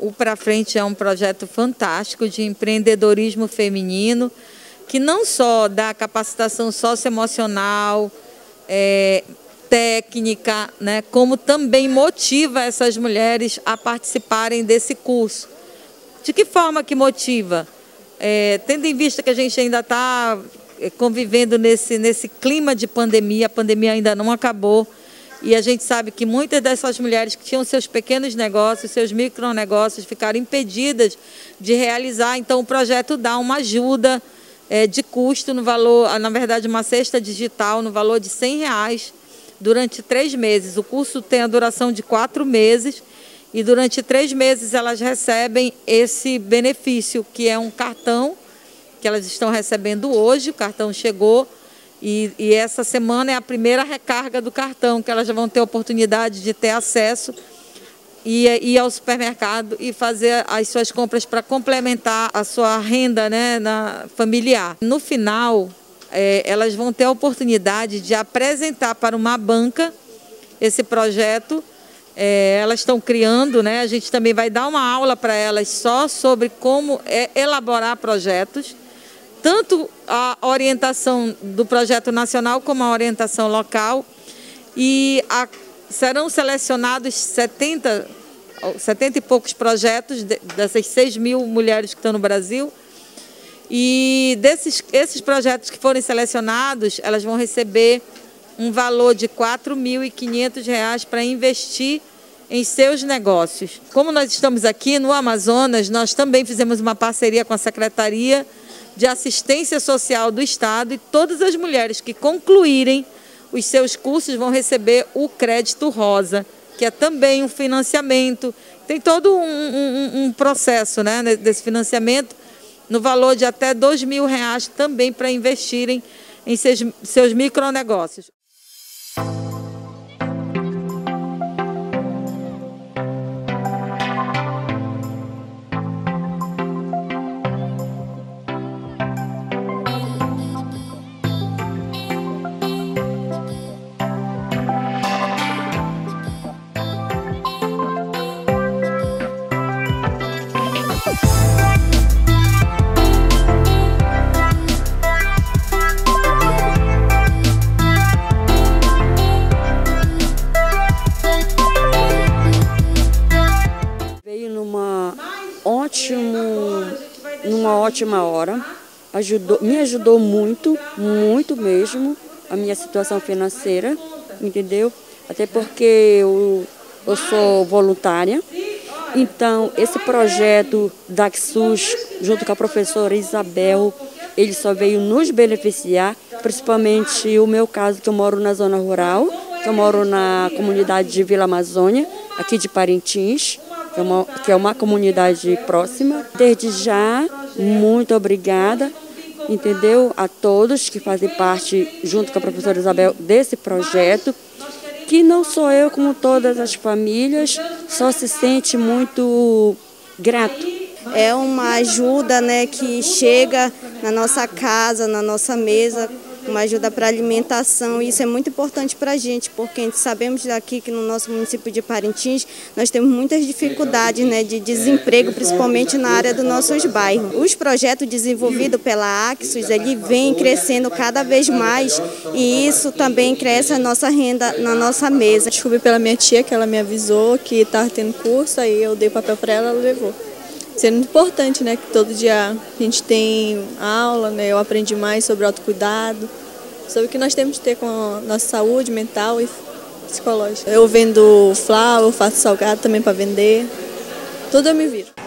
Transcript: O Pra Frente é um projeto fantástico de empreendedorismo feminino, que não só dá capacitação socioemocional, técnica, né, como também motiva essas mulheres a participarem desse curso. De que forma que motiva? Tendo em vista que a gente ainda está convivendo nesse clima de pandemia, a pandemia ainda não acabou, e a gente sabe que muitas dessas mulheres que tinham seus pequenos negócios, seus micronegócios, ficaram impedidas de realizar. Então, o projeto dá uma ajuda de custo no valor, na verdade, uma cesta digital no valor de R$100 durante 3 meses. O curso tem a duração de 4 meses e durante 3 meses elas recebem esse benefício, que é um cartão que elas estão recebendo hoje. O cartão chegou. E essa semana é a primeira recarga do cartão, que elas já vão ter a oportunidade de ter acesso e ir ao supermercado e fazer as suas compras para complementar a sua renda, né, familiar. No final, elas vão ter a oportunidade de apresentar para uma banca esse projeto. Elas estão criando, né, a gente também vai dar uma aula para elas só sobre como elaborar projetos. Tanto a orientação do projeto nacional como a orientação local. E serão selecionados 70 e poucos projetos dessas 6 mil mulheres que estão no Brasil. E esses projetos que forem selecionados, elas vão receber um valor de R$4.500 para investir em seus negócios. Como nós estamos aqui no Amazonas, nós também fizemos uma parceria com a Secretaria de Assistência Social do Estado, e todas as mulheres que concluírem os seus cursos vão receber o Crédito Rosa, que é também um financiamento. Tem todo um processo, né, desse financiamento, no valor de até R$2.000 também para investirem em seus micronegócios. Última hora, me ajudou muito, muito mesmo, a minha situação financeira, entendeu? Até porque eu sou voluntária, então esse projeto da ACSSUS, junto com a professora Isabel, ele só veio nos beneficiar, principalmente o meu caso, que eu moro na zona rural, que eu moro na comunidade de Vila Amazônia, aqui de Parintins, que é uma comunidade próxima. Desde já, muito obrigada, entendeu? A todos que fazem parte, junto com a professora Isabel, desse projeto, que não sou eu, como todas as famílias, só se sente muito grato. É uma ajuda, né, que chega na nossa casa, na nossa mesa, uma ajuda para alimentação, e isso é muito importante para a gente, porque sabemos daqui que no nosso município de Parintins nós temos muitas dificuldades, né, de desemprego, principalmente na área dos nossos bairros. Os projetos desenvolvidos pela ACSSUS, ele vem crescendo cada vez mais, e isso também cresce a nossa renda na nossa mesa. Descobri pela minha tia, que ela me avisou que estava tendo curso, aí eu dei papel para ela, ela levou. Sendo importante, né, que todo dia a gente tem aula, né, eu aprendi mais sobre autocuidado, sobre o que nós temos que ter com a nossa saúde mental e psicológica. Eu vendo flauta, eu faço salgado também para vender, tudo eu me viro.